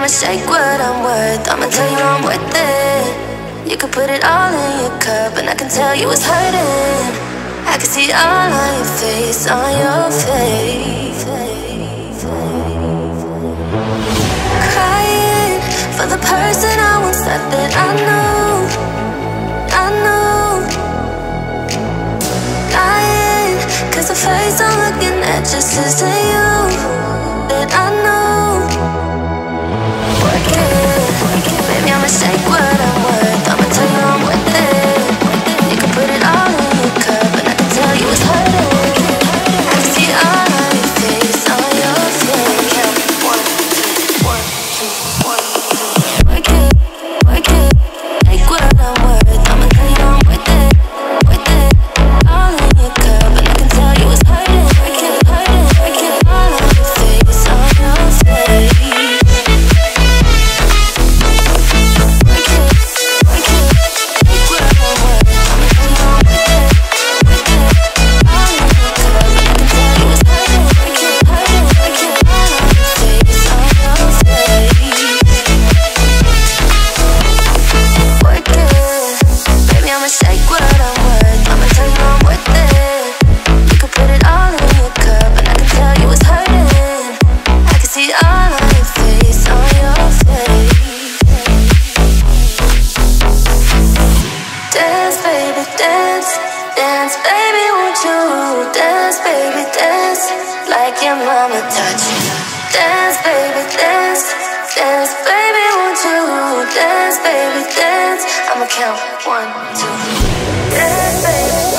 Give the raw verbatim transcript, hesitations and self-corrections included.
I'ma take what I'm worth. I'ma tell you I'm worth it. You could put it all in your cup, and I can tell you it's hurting. I can see it all on your face, on your face. Crying for the person I once thought that I know, I know. Lying, cause the face I'm looking at just isn't you that I know. Work it, work it. Baby, I'ma take what I'm worth. I'ma tell you I'm worth it. You can put it all in your cup, and I can tell you it's hurting. Dance, baby, dance. I'ma count one, two, three. Dance, baby.